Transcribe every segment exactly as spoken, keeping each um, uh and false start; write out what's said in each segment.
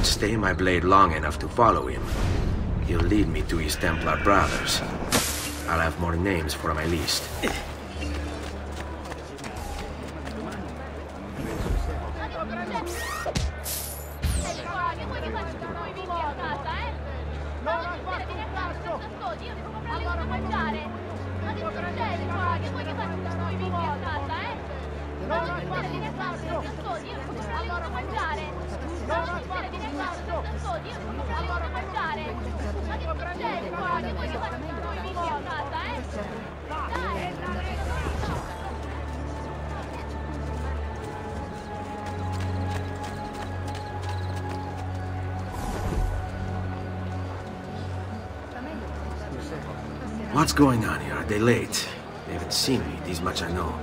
and stay my blade long enough to follow him, he'll lead me to his Templar brothers. I'll have more names for my list. What's going on here? Are they late? They haven't seen me, this much I know.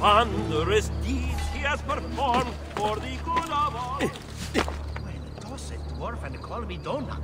Wondrous deeds he has performed for the good of all. When toss a dwarf and call me Donna.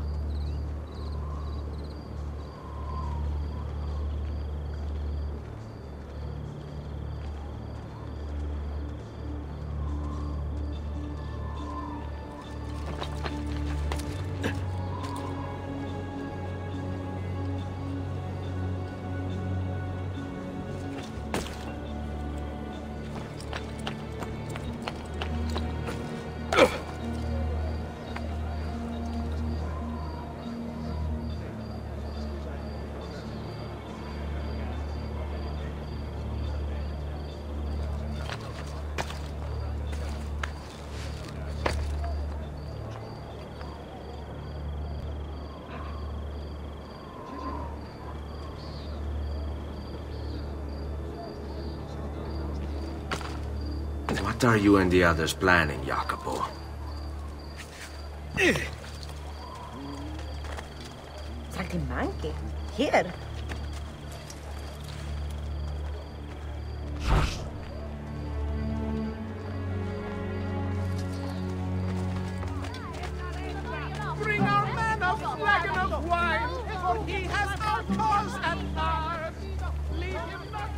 What are you and the others planning, Jacopo? Sacri manchi? Here? Bring our man a flagon of wine, for he has our cause at heart. Leave him not.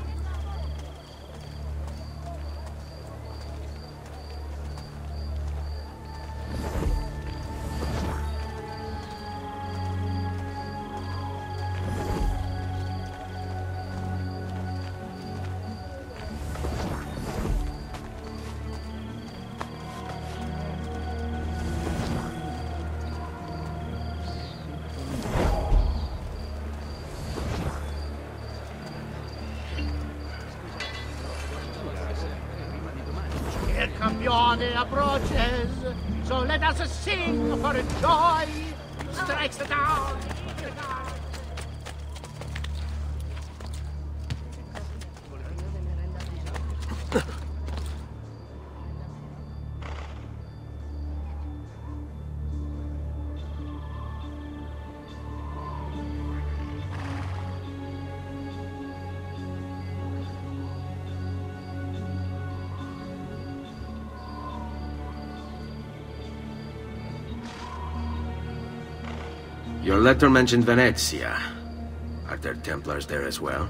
Approaches, so let us sing for joy. Strikes the town. Your letter mentioned Venezia. Are there Templars there as well?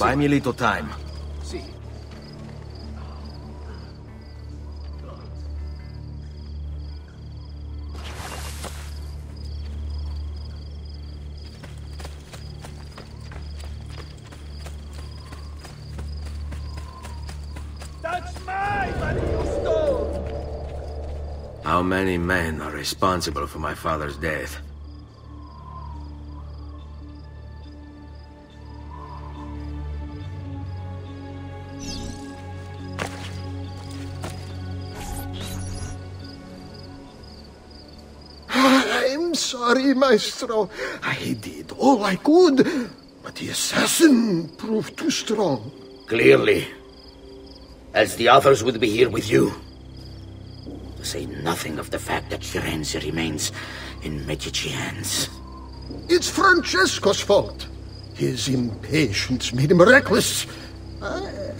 Buy me a little time. Sì. How many men are responsible for my father's death? I'm sorry, Maestro. I did all I could, but the assassin proved too strong. Clearly. Else the others would be here with you. To say nothing of the fact that Firenze remains in Medici hands. It's Francesco's fault. His impatience made him reckless. I,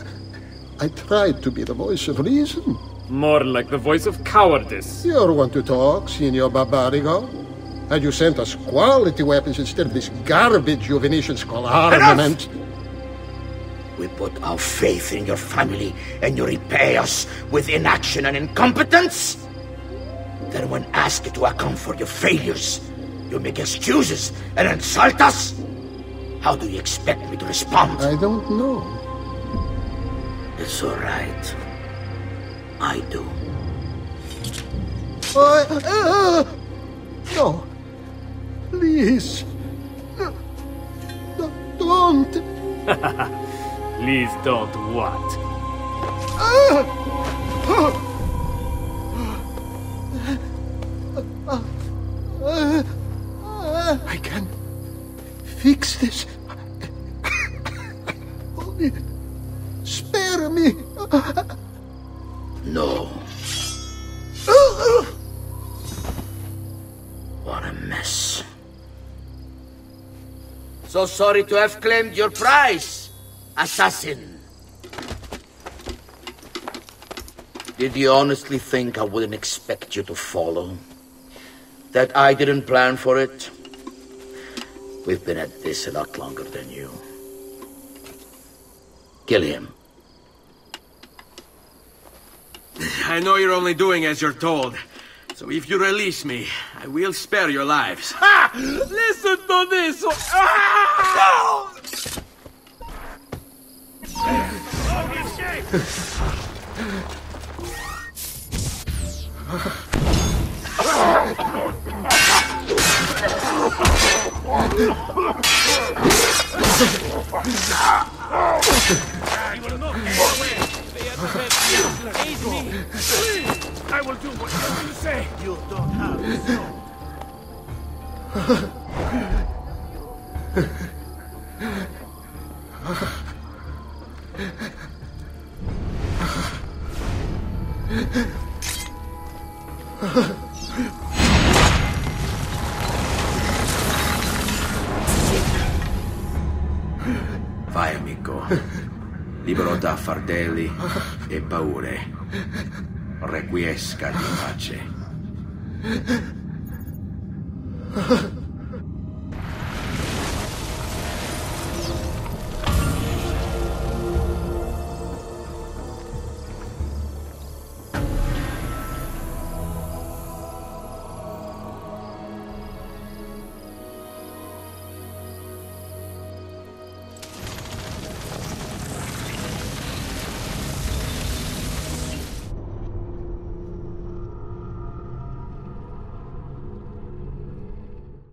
I tried to be the voice of reason. More like the voice of cowardice. You're one to talk, Signor Barbarigo. Had you sent us quality weapons instead of this garbage you Venetians call armament... Enough! We put our faith in your family, and you repay us with inaction and incompetence? Then when asked to account for your failures, you make excuses and insult us? How do you expect me to respond? I don't know. It's all right. I do. Uh, uh, no. Please. No, no, don't. Please don't what? I can fix this. Only spare me. No. What a mess. So sorry to have claimed your prize. Assassin! Did you honestly think I wouldn't expect you to follow? That I didn't plan for it? We've been at this a lot longer than you. Kill him. I know you're only doing as you're told. So if you release me, I will spare your lives. Ah! Listen to this! Ah! No! I will not get away. They have said, aid me. Please. I will do whatever you say. You don't have so. Vai amico, libero da fardelli e paure, requiesca di pace.